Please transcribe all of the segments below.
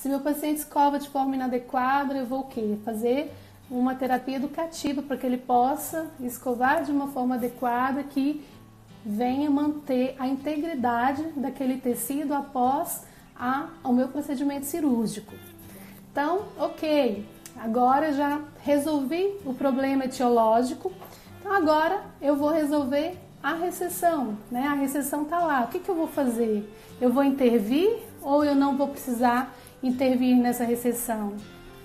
Se meu paciente escova de forma inadequada, eu vou o quê? Fazer uma terapia educativa para que ele possa escovar de uma forma adequada, que venha manter a integridade daquele tecido após o meu procedimento cirúrgico. Então, ok, agora já resolvi o problema etiológico, então agora eu vou resolver a recessão, né? A recessão está lá, o que eu vou fazer? Eu vou intervir ou eu não vou precisar intervir nessa recessão?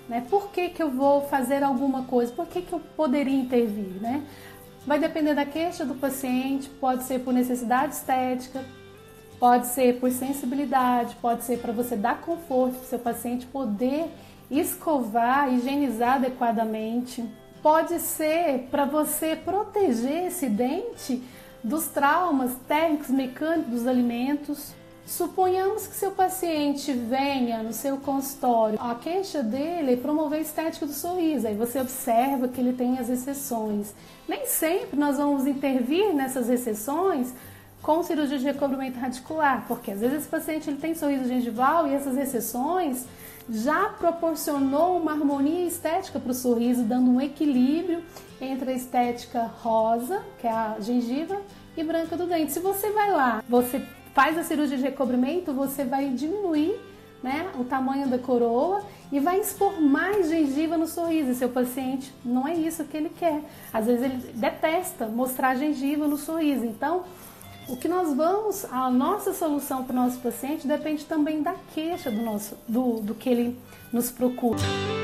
Né? Por que eu vou fazer alguma coisa? Por que eu poderia intervir? Né? Vai depender da queixa do paciente, pode ser por necessidade estética, pode ser por sensibilidade, pode ser para você dar conforto para o seu paciente poder escovar, higienizar adequadamente, pode ser para você proteger esse dente dos traumas térmicos, mecânicos dos alimentos. Suponhamos que seu paciente venha no seu consultório, a queixa dele é promover a estética do sorriso, aí você observa que ele tem as exceções. Nem sempre nós vamos intervir nessas exceções com cirurgia de recobrimento radicular, porque às vezes esse paciente ele tem sorriso gengival e essas exceções já proporcionou uma harmonia estética para o sorriso, dando um equilíbrio entre a estética rosa, que é a gengiva, e branca do dente. Se você vai lá, você faz a cirurgia de recobrimento, você vai diminuir, né, o tamanho da coroa e vai expor mais gengiva no sorriso. E seu paciente não é isso que ele quer. Às vezes ele detesta mostrar a gengiva no sorriso. Então, o que nós vamos, a nossa solução para o nosso paciente depende também da queixa do que ele nos procura.